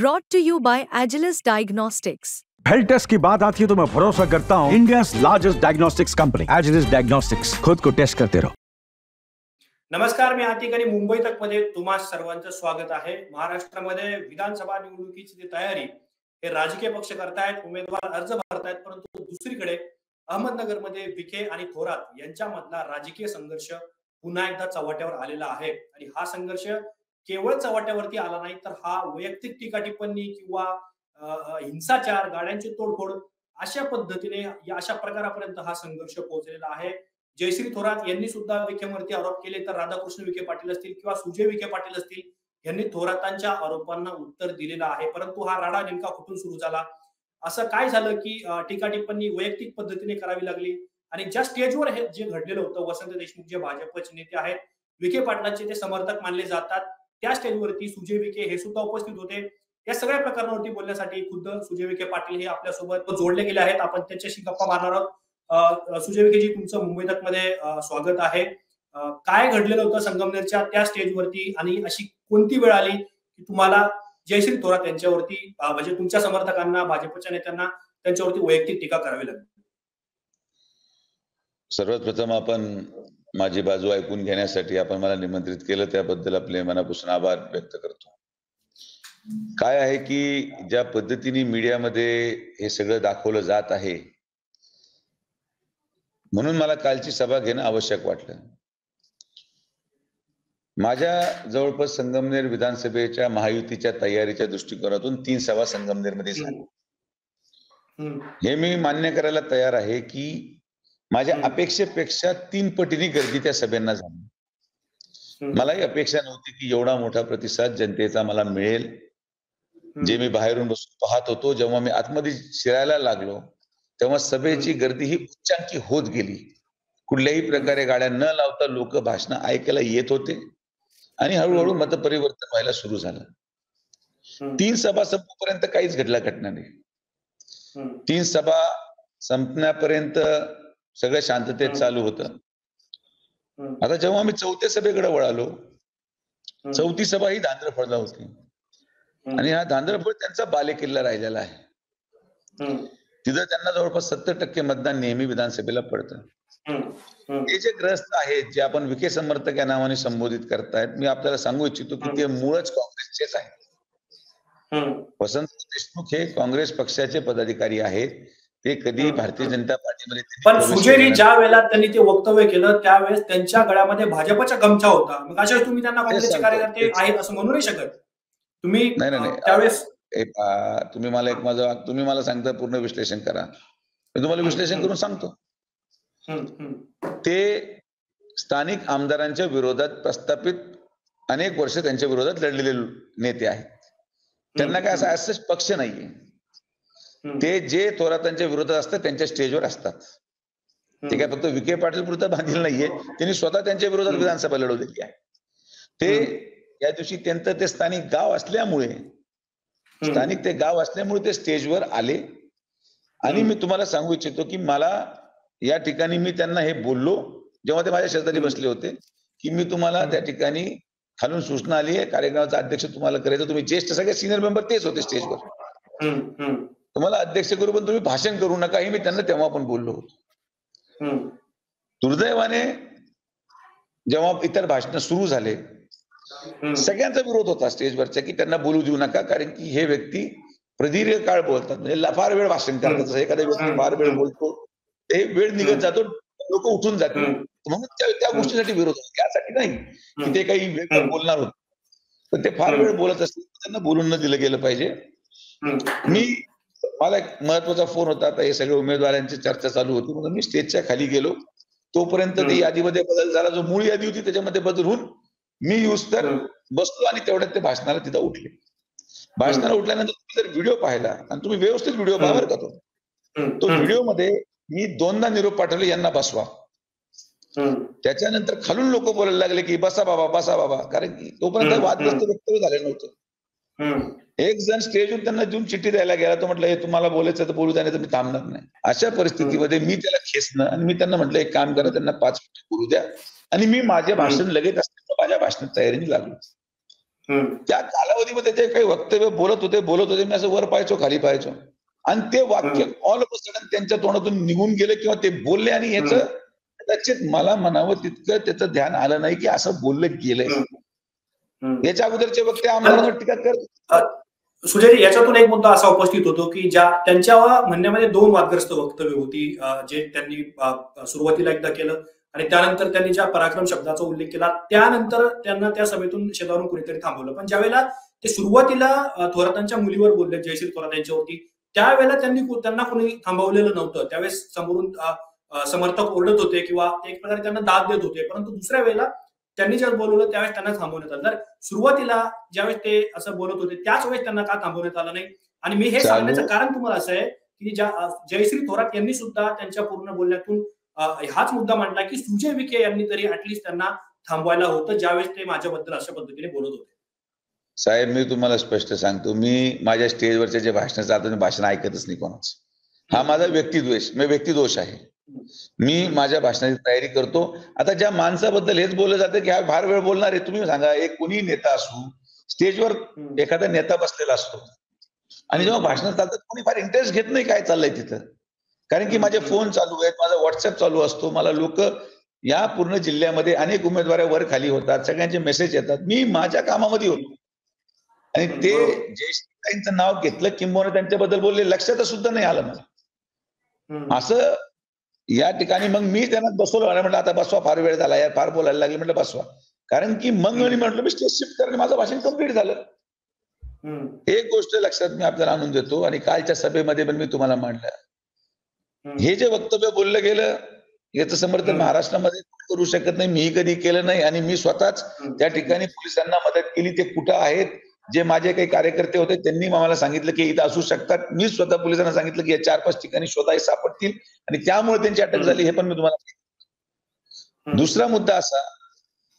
Brought to you by Agilus diagnostics. Health test की बात आती है तो मैं भरोसा करता हूँ India's largest diagnostics company Agilus diagnostics. खुद को टेस्ट करते रहो। नमस्कार, मी आतिक आणि मुंबई तक मध्ये तुम्हा सर्वांचं स्वागत आहे। महाराष्ट्रामध्ये विधानसभा निवडणुकीची तयारी हे राजकीय पक्ष करतायत, उमेदवार अर्ज भरतायत, परंतु दुसरीकडे अहमदनगर मध्ये विखे आणि थोरात यांच्यामधला राजकीय संघर्ष पुन्हा एकदा चव्हाट्यावर आलेला आहे। आणि हा संघर्ष केवळ चव्हाट्यावरती आला नाही, तर हा वैयक्तिक टीका टिप्पणी किंवा हिंसाचार, गाड्यांची तोडफोड अशा पद्धतीने अशा प्रकारापर्यंत हा संघर्ष पोहोचलेला आहे। जयश्री थोरात यांनी सुद्धा विखेवरती आरोप केले, तर राधाकृष्ण विखे पाटील असतील किंवा सुजय विखे पाटील असतील यांनी थोरातांच्या आरोपांना उत्तर दिलेलं आहे। परंतु हा राडा नेमका कुठून सुरू झाला, असं काय झालं की टीका टिप्पणी वैयक्तिक पद्धतीने करावी लागली? आणि ज्या स्टेजवर हे जे घडलेलं होतं, वसंत देशमुख जे भाजपचे नेते आहेत, विखे पाटलांचे ते समर्थक मानले जातात, त्या स्टेजवरती सुजय विखे हे सुद्धा उपस्थित होते। या सगळ्या प्रकरणावरती बोलण्यासाठी खुद्द सुजय विखे पाटील हे आपल्यासोबत जोडले गेले आहेत। आपण त्यांच्याशी गप्पा मारणार आहोत। सुजय विखेजी, तुमचं मुंबई तक मध्ये स्वागत आहे। काय घडलेलं होतं संगमनेरच्या त्या स्टेजवरती आणि अशी कोणती वेळ आली की तुम्हाला जयश्री थोरात यांच्यावरती म्हणजे तुमच्या समर्थकांना, भाजपच्या नेत्यांना त्यांच्यावरती वैयक्तिक टीका करावी लागली? सर्वप्रथम आपण माझी बाजू ऐकून घेण्यासाठी आपण मला निमंत्रित केलं, त्याबद्दल आपले मनापासून आभार व्यक्त करतो। काय आहे की ज्या पद्धतीने मीडियामध्ये हे सगळं दाखवलं जात आहे, म्हणून मला कालची सभा घेणं आवश्यक वाटलं। माझ्या जवळपास संगमनेर विधानसभेच्या महायुतीच्या तयारीच्या दृष्टिकोनातून 3 सभा संगमनेरमध्ये झाली, हे मी मान्य करायला तयार आहे की माझ्या अपेक्षेपेक्षा 3 पटीने गर्दी त्या सभेंना झाली। मलाही अपेक्षा नव्हती की एवढा मोठा प्रतिसाद जनतेचा मला मिळेल। जे मी बाहेरून बसून पाहत होतो, जेव्हा मी आतमध्ये शिरायला लागलो तेव्हा सभेची गर्दी ही उच्चांकी होत गेली। कुठल्याही प्रकारे गाड्या न लावता लोक भाषण ऐकायला येत होते आणि हळूहळू मतपरिवर्तन व्हायला सुरू झालं। 3 सभा संपपर्यंत काहीच घटना नाही, 3 सभा संपण्यापर्यंत सगळं शांततेत चालू होतं। आता जेव्हा मी 4थ्या सभेकडे वळालो, 4थी सभा ही धांदरफळला होती आणि हा धांदरफळ त्यांचा बालेकिल्ला राहिलेला आहे। तिथं त्यांना जवळपास 70% मतदान नेहमी विधानसभेला पडतं। हे जे ग्रस्त आहेत, जे आपण विखे समर्थक या नावाने संबोधित करतायत, मी आपल्याला सांगू इच्छितो की ते मूळच काँग्रेसचेच आहेत। वसंत देशमुख हे काँग्रेस पक्षाचे पदाधिकारी आहेत, ते कधी भारतीय जनता पार्टीमध्ये, पण सुजयजी ज्या वेळेला त्यांनी ते वक्तव्य केलं त्यावेळेस त्यांच्या गळ्यामध्ये भाजपचा गमछा होता। मग अशा तुम्ही त्यांना काँग्रेसचे कार्यकर्ते आहेत असं म्हणू नाही शकत तुम्ही त्यावेळेस। तुम्ही मला सांगता पूर्ण विश्लेषण करा, मी तुम्हाला विश्लेषण करून सांगतो। ते स्थानिक आमदारांच्या विरोधात प्रस्थापित अनेक वर्ष त्यांच्या विरोधात लढलेले नेते आहेत, त्यांना काय असा पक्ष नाहीये। ते जे थोरातांच्या विरोधात असतात त्यांच्या स्टेजवर असतात, ते काय फक्त विखे पाटील पुरता बांधील नाहीये, त्यांनी स्वतः त्यांच्या विरोधात विधानसभा लढवलेली आहे। ते या दिवशी त्यांचं ते स्थानिक गाव असल्यामुळे ते स्टेजवर आले। आणि मी तुम्हाला सांगू इच्छितो की मला या ठिकाणी मी त्यांना हे बोललो जेव्हा ते माझ्या शेजारी बसले होते की मी तुम्हाला त्या ठिकाणी खालून सूचना आली आहे, कार्यक्रमाचा अध्यक्ष तुम्हाला करायचं, तुम्ही ज्येष्ठ सगळे सिनियर मेंबर तेच होते स्टेजवर, तुम्हाला अध्यक्ष करू पण तुम्ही भाषण करू नका, हे मी त्यांना तेव्हा पण बोललो होतो। दुर्दैवाने जेव्हा इतर भाषण सुरू झाले, सगळ्यांचा विरोध होता स्टेजवरचा की त्यांना बोलू देऊ नका, कारण की हे व्यक्ती प्रदीर्घ काळ बोलतात, म्हणजे फार वेळ भाषण करतात। एखादा व्यक्ती फार वेळ बोलतो, हे वेळ निघत जातो, लोक उठून जाते, म्हणून त्या गोष्टीसाठी विरोध होतो। त्यासाठी नाही की ते काही वेगळं बोलणार होते, पण ते फार वेळ बोलत असतील, त्यांना बोलून न दिलं गेलं पाहिजे। मला एक महत्वाचा फोन होता, आता हे सगळे उमेदवारांची चर्चा चालू होती, म्हणून मी स्टेजच्या खाली गेलो। तोपर्यंत ती यादीमध्ये बदल झाला, जो मूळ यादी होती त्याच्यामध्ये बदल होऊन मी यूज तर बसलो आणि तेवढ्यात ते भाषणाला तिथं उठले। भाषणाला उठल्यानंतर तुम्ही जर व्हिडिओ पाहिला, आणि तुम्ही व्यवस्थित व्हिडिओ पाहा बरं का, तो व्हिडिओ मध्ये मी 2दा निरोप पाठवले यांना बसवा, त्याच्यानंतर खालून लोक बोलायला लागले की बसा बाबा, बसा बाबा, कारण की तोपर्यंत वादग्रस्त वक्तव्य झालेलं नव्हतं। एक जण स्टेजवर त्यांना देऊन चिठ्ठी द्यायला गेला, तो म्हटलं हे तुम्हाला बोलायचं तर बोलू द्या, नाही तर मी थांबणार नाही। अशा परिस्थितीमध्ये मी त्याला खेचणं आणि मी त्यांना म्हटलं एक काम करा, त्यांना 5 मिनिटं बोलू द्या, आणि मी माझे भाषण लगेच असताना माझ्या भाषणात तयारीने लागलो। त्या कालावधीमध्ये ते काही वक्तव्य बोलत होते मी असं वर पाहायचो खाली पाहायचो आणि ते वाक्य ऑल ऑफ अ सडन त्यांच्या तोंडातून निघून गेले किंवा ते बोलले आणि याचं कदाचित मला म्हणावं तितकं त्याचं ध्यान आलं नाही की असं बोललं गेलंय. याच्या अगोदरचे वक्ते आमदारांवर टीका करत. सुजय याच्यातून एक मुद्दा असा उपस्थित होतो की ज्या त्यांच्या म्हणण्यामध्ये दोन वादग्रस्त वक्तव्य होती जे त्यांनी सुरुवातीला एकदा केलं आणि त्यानंतर त्यांनी ज्या पराक्रम शब्दाचा उल्लेख केला त्यानंतर त्यांना त्या सभेतून शेतावरून कुणीतरी थांबवलं. पण ज्यावेळेला ते सुरुवातीला थोरातांच्या मुलीवर बोलले जयश्री थोरात यांच्यावरती त्यावेळेला त्यांना कोणी थांबवलेलं नव्हतं. त्यावेळेस समोरून समर्थक ओरडत होते किंवा एक प्रकारे त्यांना दाद देत होते परंतु दुसऱ्या वेळेला त्यांनी जर बोलवलं त्यावेळेस त्यांना थांबवण्यात आलं. तर सुरुवातीला ज्यावेळेस ते असं बोलत होते त्याच वेळेस त्यांना का थांबवण्यात आलं नाही? आणि मी हे सांगण्याचं कारण तुम्हाला असं आहे की जयश्री थोरात यांनी सुद्धा त्यांच्या पूर्ण बोलण्यातून हाच मुद्दा मांडला की सुजय विखे यांनी तरी ऍटलीस्ट त्यांना थांबवायला होतं ज्यावेळेस ते माझ्याबद्दल अशा पद्धतीने बोलत होते. साहेब मी तुम्हाला स्पष्ट सांगतो मी माझ्या स्टेजवरच्या जे भाषणाचं आता भाषण ऐकतच नाही कोणाचं. हा माझा व्यक्तिदोष आहे. मी माझ्या भाषणाची तयारी करतो. आता ज्या माणसाबद्दल हेच बोललं जातं की हा फार वेळ बोलणार आहे तुम्ही सांगा एक कोणी नेता असू स्टेजवर एखादा नेता बसलेला असतो आणि जेव्हा भाषणात चालतात कोणी फार इंटरेस्ट घेत नाही काय चाललंय तिथं कारण की माझे फोन चालू आहेत माझा व्हॉट्सअप चालू असतो मला लोक या पूर्ण जिल्ह्यामध्ये अनेक उमेदवार वर खाली होतात सगळ्यांचे मेसेज येतात मी माझ्या कामामध्ये होतो आणि ते जयश्रीताईंचं नाव घेतलं किंबहुना त्यांच्याबद्दल बोलले लक्षात सुद्धा नाही आलं मला. असं या ठिकाणी मग मी त्यांना बसवलं म्हटलं आता बसवा फार वेळ झाला यार फार बोलायला लागले म्हटलं बसवा कारण की मग मी म्हटलं मी स्टेज शिफ्ट करणे माझं भाषण कम्प्लीट झालं. एक गोष्ट लक्षात मी आपल्याला आणून देतो आणि कालच्या सभेमध्ये पण मी तुम्हाला मांडलं हे जे वक्तव्य बोललं गेलं याचं समर्थन महाराष्ट्रामध्ये करू शकत नाही मी कधी केलं नाही आणि मी स्वतःच त्या ठिकाणी पोलिसांना मदत केली. ते कुठं आहेत जे माझे काही कार्यकर्ते होते त्यांनी मला सांगितलं की इथं असू शकतात. मी स्वतः पोलिसांना सांगितलं की 4-5 ठिकाणी शोधाय सापडतील आणि त्यामुळे त्यांची अटक झाली हे पण मी तुम्हाला सांगितलं. दुसरा मुद्दा असा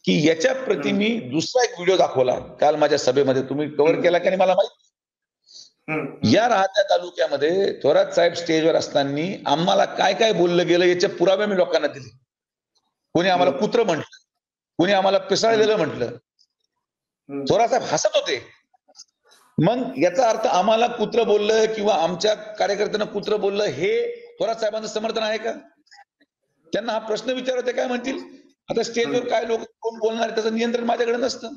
की याच्या प्रति मी दुसरा एक व्हिडिओ दाखवला काल माझ्या सभेमध्ये तुम्ही कव्हर केला की मला माहिती या राहत्या तालुक्यामध्ये थोरात साहेब स्टेजवर असताना आम्हाला काय काय बोललं गेलं याचे पुरावे मी लोकांना दिले. कोणी आम्हाला कुत्र म्हटलं कोणी आम्हाला पिसाळलेलं म्हटलं थोरात साहेब हसत होते. मग याचा अर्थ आम्हाला कुत्र बोललं किंवा आमच्या कार्यकर्त्यांना कुत्र बोललं हे थोरात साहेबांचं समर्थन आहे का? त्यांना हा प्रश्न विचारते काय म्हणतील. आता स्टेजवर काय लोक कोण बोलणार त्याचं नियंत्रण माझ्याकडे नसतं.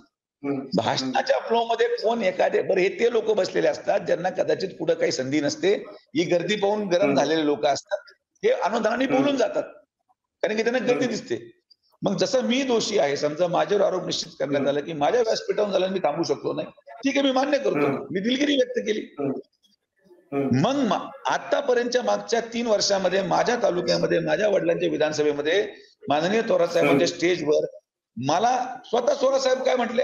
भाषणाच्या फ्लो मध्ये कोण एखादे बरं हे ते लोक बसलेले असतात ज्यांना कदाचित पुढे काही संधी नसते ही गर्दी पाहून गरम झालेले लोक असतात ते अनुदानाने बोलून जातात कारण की त्यांना गर्दी दिसते. मग जसं मी दोषी आहे समजा माझ्यावर आरोप निश्चित करण्यात आला की माझ्या व्यासपीठावरून झाल्याने मी थांबू शकलो नाही ठीक आहे मी मान्य करतो मी दिलगिरी व्यक्त केली. मग आतापर्यंतच्या मागच्या 3 वर्षामध्ये माझ्या तालुक्यामध्ये माझ्या वडिलांच्या विधानसभेमध्ये माननीय थोरात साहेबांच्या स्टेजवर मला स्वतः थोरात साहेब काय म्हटले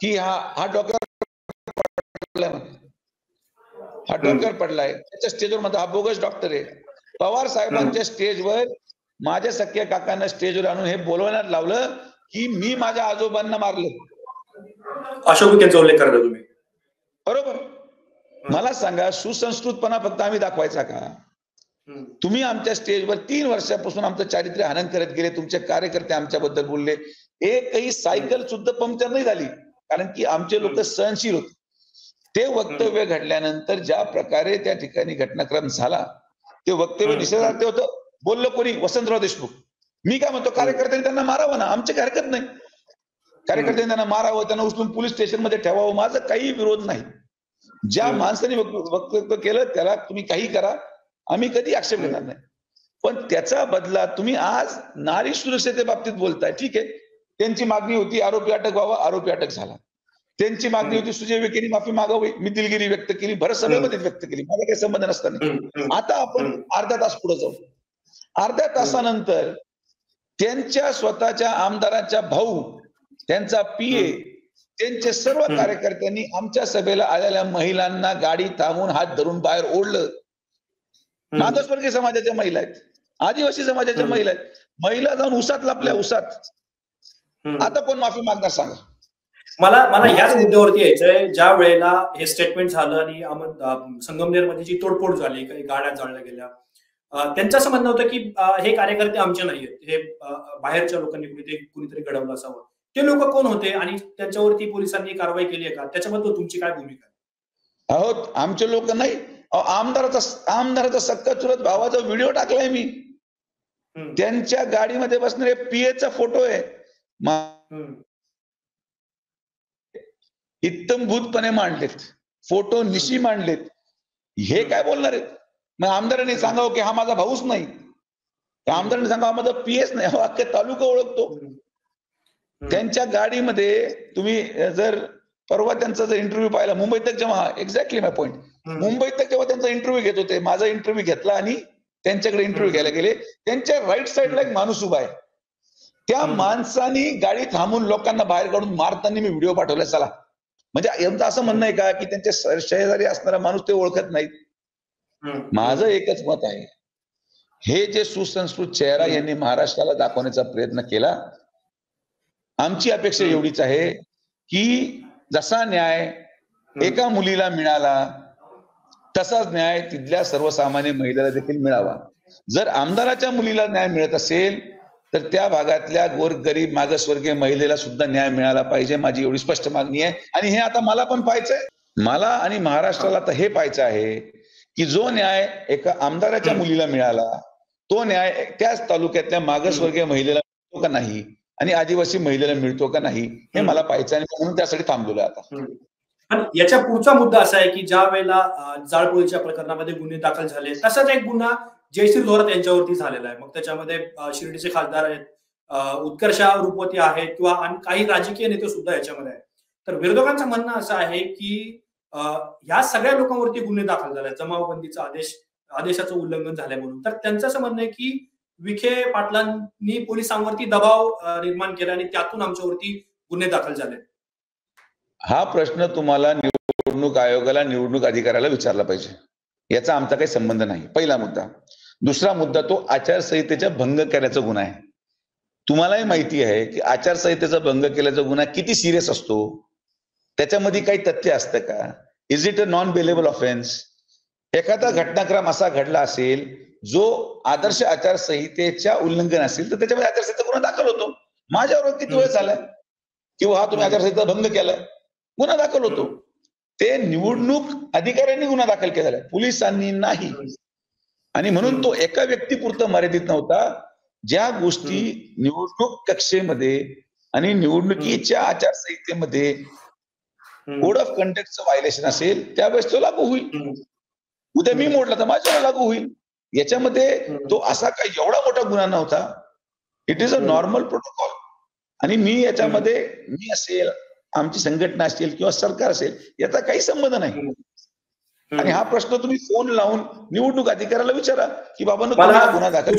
की हा डॉक्टर हा डॉक्टर पडलाय त्याच्या स्टेजवर म्हणतात हा बोगस डॉक्टर आहे. पवार साहेबांच्या स्टेजवर माझ्या सख्या काकांना स्टेजवर आणून हे बोलवण्यात लावलं की मी माझ्या आजोबांना मारलं अशोक त्यांचा उल्लेख करता तुम्ही बरोबर. मला सांगा सुसंस्कृतपणा फक्त आम्ही दाखवायचा का? तुम्ही आमच्या स्टेजवर 3 वर्षापासून आमचं चारित्र्य हनन करत गेले. तुमचे कार्यकर्ते आमच्याबद्दल बोलले एकही सायकल सुद्धा पंक्चर नाही झाली कारण की आमचे लोक सहनशील होते. ते वक्तव्य घडल्यानंतर ज्या प्रकारे त्या ठिकाणी घटनाक्रम झाला ते वक्तव्य निषेधार्थ होतं. बोललो कोणी वसंतराव देशमुख मी काय म्हणतो कार्यकर्त्यांनी त्यांना मारावं ना आमची काही हरकत नाही कार्यकर्त्यांनी त्यांना मारावं त्यांना उचलून पोलीस स्टेशनमध्ये ठेवावं माझा काही विरोध नाही. ज्या माणसाने वक्तव्य केलं त्याला तुम्ही काही करा आम्ही कधी आक्षेप घेणार नाही पण त्याचा बदला तुम्ही आज नारी सुरक्षेच्या बाबतीत बोलताय ठीक आहे. त्यांची मागणी होती आरोपी अटक व्हावा आरोपी अटक झाला. त्यांची मागणी होती सुजय विखेंनी माफी मागावी मी दिलगिरी व्यक्त केली भरत सभेमध्ये व्यक्त केली मला काही संबंध नसताना. आता आपण अर्धा तास पुढे जाऊ. अर्ध्या तासानंतर त्यांच्या स्वतःच्या आमदारांचा भाऊ त्यांचा पीए त्यांचे सर्व कार्यकर्त्यांनी आमच्या सभेला आलेल्या महिलांना गाडी थांबवून हात धरून बाहेर ओढलं. मागासवर्गीय समाजाच्या महिला आहेत आदिवासी समाजाच्या महिला आहेत महिला जाऊन उसात लपल्या उसात. आता कोण माफी मागणार सांगा? मला याच मुद्द्यावरती यायचंय ज्या वेळेला हे स्टेटमेंट झालं आणि संगमनेरमध्ये जी तोडफोड झाली काही गाड्या जाळल्या गेल्या त्यांचं असं म्हणणं होतं की हे कार्यकर्ते आमचे नाहीयेत हे बाहेरच्या लोकांनी कुणीतरी घडवलं असावं. ते लोक कोण होते आणि त्यांच्यावरती पोलिसांनी कारवाई केली आहे का? त्याच्याबद्दल तुमची काय भूमिका? आहोत आमचे लोक नाही, आमदाराचा सक्का चुलत भावाचा व्हिडिओ टाकलाय मी. त्यांच्या गाडीमध्ये बसणारे पीएचा फोटो आहे. इत्तमभूतपणे मांडलेत फोटो, निशी मांडलेत. हे काय बोलणार आहेत? मग आमदारांनी सांगावं की हा माझा भाऊच नाही, आमदारांनी सांगावं हा माझा पीएच नाही, हा अख्ख्या तालुका ओळखतो. त्यांच्या गाडीमध्ये तुम्ही जर परवा त्यांचा जर इंटरव्ह्यू पाहिला मुंबई तक, जेव्हा एक्झॅक्टली माय पॉईंट, मुंबई तक जेव्हा त्यांचा इंटरव्ह्यू घेत होते, माझा इंटरव्ह्यू घेतला आणि त्यांच्याकडे इंटरव्ह्यू घ्यायला गेले, त्यांच्या राईट साईडला एक माणूस उभा आहे. त्या माणसानी गाडी थांबून लोकांना बाहेर काढून मारताना मी व्हिडिओ पाठवला. चला, म्हणजे यांचं असं म्हणणं आहे का की त्यांच्या शेजारी असणारा माणूस ते ओळखत नाहीत? माझं एकच मत आहे, हे जे सुसंस्कृत चेहरा यांनी महाराष्ट्राला दाखवण्याचा प्रयत्न केला, आमची अपेक्षा एवढीच आहे की जसा न्याय एका मुलीला मिळाला तसाच न्याय तिथल्या सर्वसामान्य महिलेला देखील मिळावा. जर आमदाराच्या मुलीला न्याय मिळत असेल तर त्या भागातल्या गोरगरीब मागासवर्गीय महिलेला सुद्धा न्याय मिळाला पाहिजे, माझी एवढी स्पष्ट मागणी आहे. आणि हे आता मला पण पाहायचंय, मला आणि महाराष्ट्राला आता हे पाहायचं आहे की जो न्याय एका आमदाराच्या मुलीला मिळाला तो न्याय त्याच तालुक्यातल्या मागासवर्गीय महिलेला मिळतो का नाही आणि आदिवासी महिलेला मिळतो का नाही, हे मला पाहायचं आणि म्हणून त्यासाठी थांबलेलं आता. पण याच्या पुढचा मुद्दा असा आहे की ज्या वेळेला जाळपोळीच्या प्रकरणामध्ये गुन्हे दाखल झाले, तसाच एक गुन्हा जयश्री थोरात यांच्यावरती झालेला आहे. मग त्याच्यामध्ये शिर्डीचे खासदार आहेत, उत्कर्षा रूपवती आहेत किंवा काही राजकीय नेते सुद्धा याच्यामध्ये आहेत. तर विरोधकांचं म्हणणं असं आहे की ह्या सगळ्या लोकांवरती गुन्हे दाखल झाले, जमावबंदीचा आदेशाचं उल्लंघन झालंय म्हणून. तर त्यांचं असं म्हणणं आहे की विखे पाटलांनी पोलिसांवरती दबाव निर्माण केला आणि त्यातून आमच्यावरती गुन्हे दाखल झाले. हा प्रश्न तुम्हाला निवडणूक आयोगाला, निवडणूक अधिकाऱ्याला विचारला पाहिजे, याचा आमचा काही संबंध नाही. पहिला मुद्दा. दुसरा मुद्दा, तो आचारसंहितेचा भंग केल्याचा गुन्हा आहे. तुम्हालाही माहिती आहे की आचारसंहितेचा भंग केल्याचा गुन्हा किती सिरियस असतो, त्याच्यामध्ये काही तथ्य असतं का? Is it a non bailable offence? एखादा घटनाक्रम असा घडला असेल जो आदर्श आचारसंहितेच्या उल्लंघन असेल तर त्याच्यामध्ये आचारसंहिता गुन्हा दाखल होतो. माझ्यावर किती वेळ झालाय किंवा हा तुम्ही आचारसंहिता भंग केलाय, गुन्हा दाखल होतो. ते निवडणूक अधिकाऱ्यांनी गुन्हा दाखल केलेला आहे, पोलिसांनी नाही. आणि म्हणून तो एका व्यक्तीपुरता मर्यादित नव्हता. ज्या गोष्टी निवडणूक कक्षेमध्ये आणि निवडणुकीच्या आचारसंहितेमध्ये कोड ऑफ कंडक्टचं व्हायलेशन असेल त्यावेळेस तो लागू होईल. उद्या मी मोडला तर माझ्यावर लागू होईल. याच्यामध्ये तो असा काही एवढा मोठा गुन्हा नव्हता. It is a normal protocol. आणि मी याच्यामध्ये मी असेल, आमची संघटना असेल किंवा सरकार असेल, याचा काही संबंध नाही. आणि हा प्रश्न तुम्ही फोन लावून निवडणूक अधिकाऱ्याला विचारा की बाबा गुन्हा दाखल.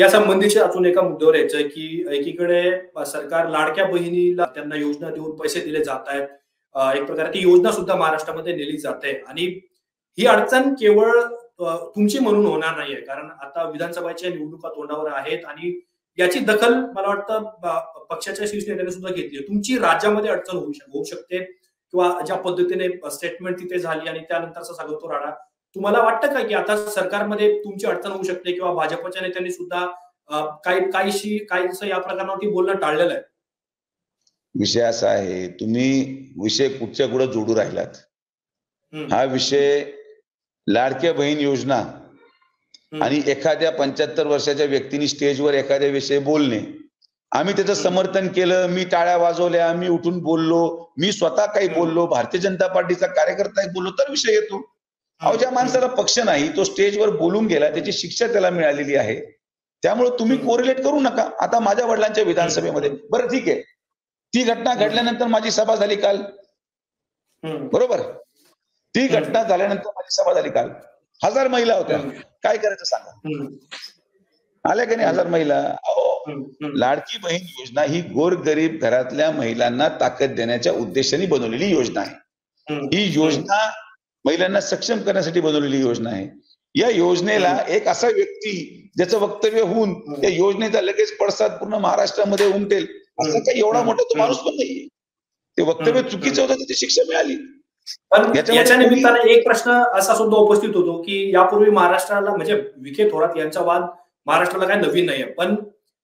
या संबंधीच्या अजून एका मुद्द्यावर यायचंय की एकीकडे सरकार लाडक्या बहिणीला त्यांना योजना देऊन पैसे दिले जात आहेत, एक प्रकारे ती योजना सुद्धा महाराष्ट्रामध्ये नेली जाते. आणि ही अडचण केवळ तुमची म्हणून होणार नाहीये, कारण आता विधानसभेच्या निवडणुका तोंडावर आहेत आणि याची दखल मला वाटतं पक्षाच्या शिवसेनेने सुद्धा घेतली. तुमची राज्यामध्ये अडचण होऊ शकते किंवा ज्या पद्धतीने स्टेटमेंट तिथे झाली आणि त्यानंतरचा सांगतो राडा, तुम्हाला वाटतं का की आता सरकारमध्ये तुमची अडचण होऊ शकते किंवा भाजपच्या नेत्यांनी सुद्धा काहीशी या प्रकरणावरती बोलणं टाळलेलं आहे? विषय असा आहे, तुम्ही विषय कुठच्या कुठं जोडू राहिलात. हा विषय लाडक्या बहीण योजना आणि एखाद्या 75 वर्षाच्या व्यक्तीने स्टेजवर एखाद्या विषयी बोलणे, आम्ही त्याचं समर्थन केलं, मी टाळ्या वाजवल्या, मी उठून बोललो, मी स्वतः काही बोललो, भारतीय जनता पार्टीचा कार्यकर्ता बोललो, तर विषय येतो. अहो, ज्या माणसाला पक्ष नाही तो स्टेजवर बोलून गेला, त्याची शिक्षा त्याला मिळालेली आहे. त्यामुळे तुम्ही कोरिलेट करू नका. आता माझ्या वडिलांच्या विधानसभेमध्ये, बरं ठीक आहे, ती घटना घडल्यानंतर माझी सभा झाली काल, बरोबर? ती घटना झाल्यानंतर माझी सभा झाली काल. 1000 महिला होत्या, काय करायचं सांगा? आल्या की नाही 1000 महिला? अहो, लाडकी बहीण योजना ही गोरगरीब घरातल्या महिलांना ताकद देण्याच्या उद्देशाने बनवलेली योजना आहे. ही योजना महिलांना सक्षम करण्यासाठी बनवलेली योजना आहे. या योजनेला एक असा व्यक्ती ज्याचं वक्तव्य होऊन त्या योजनेचा लगेच पडसाद पूर्ण महाराष्ट्रामध्ये उमटेल असं काही एवढा मोठा तो माणूस पण नाहीये. ते वक्तव्य चुकीचं होतं, त्याची शिक्षा मिळाली. पण याच्या निमित्ताने एक प्रश्न असा सुद्धा उपस्थित होतो की यापूर्वी महाराष्ट्राला, म्हणजे विखे थोरात यांचा वाद महाराष्ट्राला काही नवीन नाहीये, पण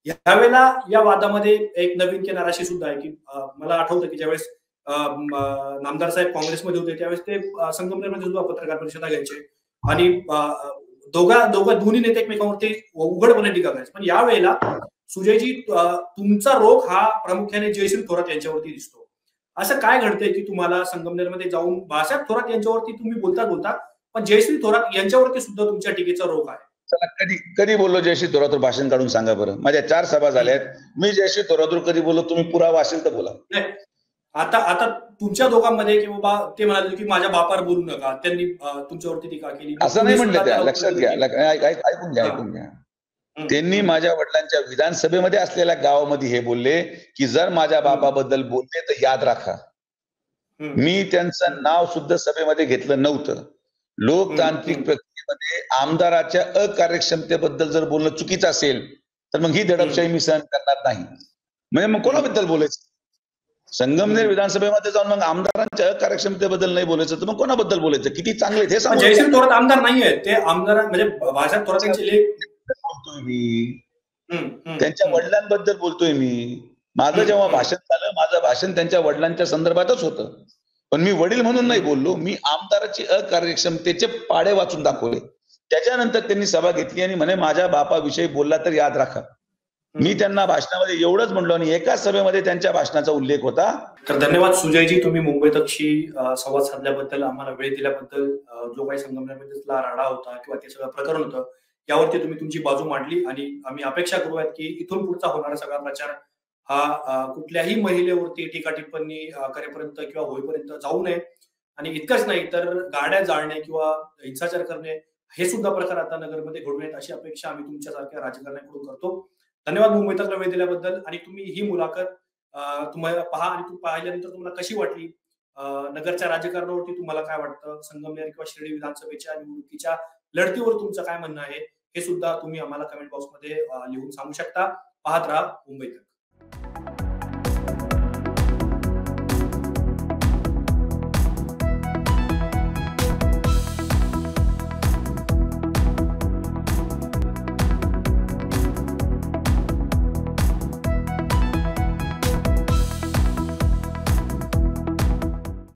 यावेळेला या वादामध्ये एक नवीन किनाराशी सुद्धा आहे की मला आठवतं की ज्यावेळेस नामदार साहेब काँग्रेसमध्ये होते त्यावेळेस ते संगमनेरमध्ये सुद्धा पत्रकार परिषदा घ्यायचे आणि दोन्ही नेते एकमेकांवरती उघडपणे टीका करायचे. पण यावेळेला सुजयजी तुमचा रोख हा प्रामुख्याने जयश्री थोरात यांच्यावरती दिसतो. असं काय घडतंय की तुम्हाला संगमनेरमध्ये जाऊन बाळासाहेब थोरात यांच्यावरती तुम्ही बोलता पण जयश्री थोरात यांच्यावरती सुद्धा तुमच्या टीकेचा रोख आहे? चला कधी कधी बोललो जयश्री थोरातवर भाषण काढून सांगा बरं. माझ्या 4 सभा झाल्या मी जयश्री थोरातवर कधी बोललो? तुम्ही पुरावा असेल तर बोला. आता आता तुमच्या दोघांमध्ये की बाबा ते म्हणाले की माझ्या बापावर बोलू नका त्यांनी तुमच्यावरती टीका केली असं नाही म्हटलं त्या. लक्षात घ्या ऐकून घ्या त्यांनी माझ्या वडिलांच्या विधानसभेमध्ये असलेल्या गावामध्ये हे बोलले की जर माझ्या बापाबद्दल बोलले तर याद राखा. मी त्यांचं नाव सुद्धा सभेमध्ये घेतलं नव्हतं. लोकतांत्रिक प्रक्रियेमध्ये आमदाराच्या अकार्यक्षमतेबद्दल जर बोलणं चुकीचं असेल तर मग ही दडपशाही मी सहन करणार नाही. म्हणजे मग कोणाबद्दल बोलायचं? संगमनेर विधानसभेमध्ये जाऊन मग आमदारांच्या अकार्यक्षमतेबद्दल नाही बोलायचं तर मग कोणाबद्दल बोलायचं? किती चांगले ते सांगतो. जयश्री थोरात आमदार नाहीये ते आमदार म्हणजे बाळासाहेब थोरात यांचे लेख बोलतोय मी त्यांच्या वडिलांबद्दल बोलतोय मी. माझं जेव्हा भाषण झालं माझं भाषण त्यांच्या वडिलांच्या संदर्भातच होतं पण मी वडील म्हणून नाही बोललो. मी आमदाराची अकार्यक्षमतेचे पाडे वाचून दाखवले. त्याच्यानंतर त्यांनी सभा घेतली आणि म्हणे माझ्या बापाविषयी बोलला तर याद राखा. मी त्यांना भाषणामध्ये एवढंच म्हणलो आणि एका सभेमध्ये त्यांच्या भाषणाचा उल्लेख होता. तर धन्यवाद सुजयजी तुम्ही मुंबई तकशी संवाद साधल्याबद्दल आम्हाला वेळ दिल्याबद्दल. जो काही संगमनेरमधला राडा होता किंवा ते सगळं प्रकरण होतं यावरती तुम्ही तुमची बाजू मांडली आणि आम्ही अपेक्षा करूयात की इथून पुढचा होणारा सगळा प्रचार हा कुठल्याही महिलेवरती टीका टिप्पणी करेपर्यंत किंवा होईपर्यंत जाऊ नये आणि इतकंच नाही तर गाड्या जाळणे किंवा हिंसाचार करणे हे सुद्धा प्रकार आता नगरमध्ये घडू नयेत अशी अपेक्षा आम्ही तुमच्यासारख्या राजकारण्यांकडून करतो. धन्यवाद मुंबई तकला वेळ दिल्याबद्दल. आणि तुम्ही ही मुलाखत तुम्हाला पहा आणि पाहिल्यानंतर तुम्हाला कशी वाटली? नगरच्या राजकारणावरती तुम्हाला काय वाटतं? संगमनेर किंवा शिर्डी विधानसभेच्या निवडणुकीच्या लढतीवर तुमचं काय म्हणणं आहे हे सुद्धा तुम्ही आम्हाला कमेंट बॉक्समध्ये लिहून सांगू शकता. पाहत राहा मुंबई तक.